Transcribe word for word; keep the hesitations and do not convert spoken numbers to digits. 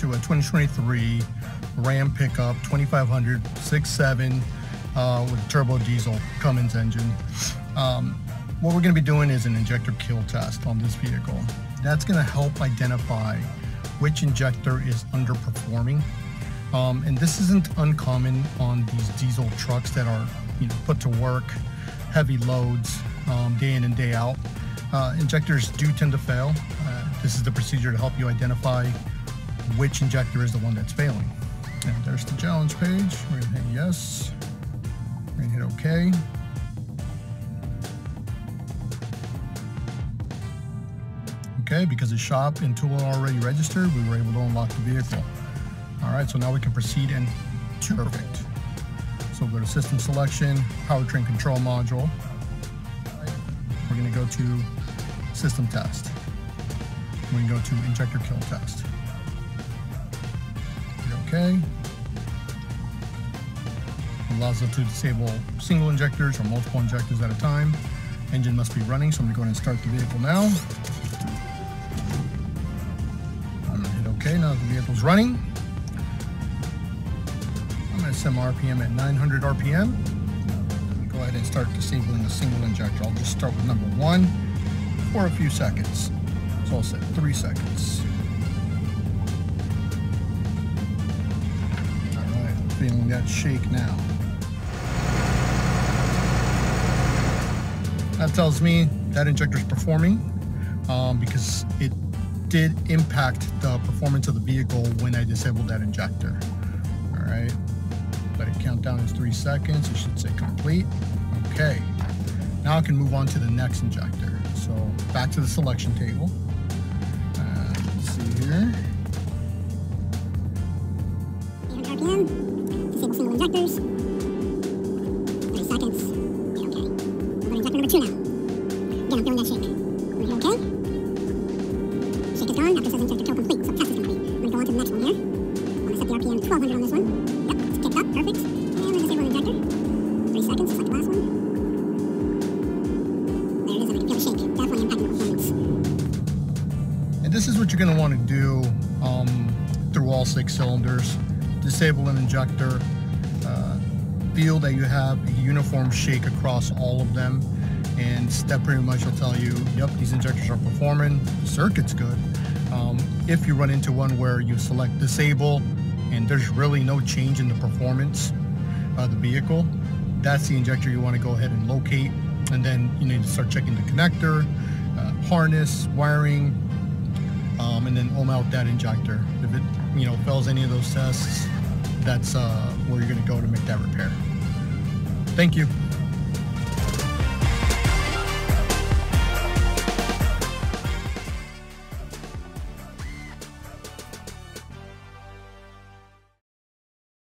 to a twenty twenty-three Ram pickup, twenty-five hundred, six point seven, uh, with turbo diesel Cummins engine. Um, what we're going to be doing is an injector kill test on this vehicle. That's going to help identify which injector is underperforming. Um, and this isn't uncommon on these diesel trucks that are, you know, put to work, heavy loads, um, day in and day out. Uh, injectors do tend to fail. Uh, this is the procedure to help you identify which injector is the one that's failing. And there's the challenge page. We're gonna hit yes. We're gonna hit okay. Okay, because the shop and tool are already registered, we were able to unlock the vehicle. All right, so now we can proceed and to perfect. So we'll go to system selection, powertrain control module. We're gonna go to system test. We're gonna go to injector kill test. Hit okay. Allows us to disable single injectors or multiple injectors at a time. Engine must be running, so I'm gonna go ahead and start the vehicle now. I'm gonna hit okay, now that the vehicle's running. Some R P M at nine hundred R P M. Go ahead and start disabling the single injector. I'll just start with number one for a few seconds. So I'll set three seconds. All right, feeling that shake now. That tells me that injector's performing um, because it did impact the performance of the vehicle when I disabled that injector. All right. Let it count down as three seconds. It should say complete. Okay. Now I can move on to the next injector. So back to the selection table. Uh, let's see here. R P M. Disable single injectors. Three seconds. Hit okay. We're going to injector number two now. Again, I'm feeling that shake. We're going to hit okay. Shake is gone. After says injector kill complete. So test is complete. We're going to go on to the next one here. I'm going to set the R P M twelve hundred on this one. Perfect. And we're going to disable the injector. Three seconds, just like the last one. There it is, I'm going to feel the shake. Definitely impacting performance. And this is what you're going to want to do um, through all six cylinders. Disable an injector. Uh, feel that you have a uniform shake across all of them. And step pretty much will tell you, yep, these injectors are performing. The circuit's good. Um, if you run into one where you select disable, and there's really no change in the performance of the vehicle, that's the injector you want to go ahead and locate. And then you need to start checking the connector, uh, harness, wiring, um, and then ohm out that injector. If it you know fails any of those tests, that's uh, where you're going to go to make that repair. Thank you.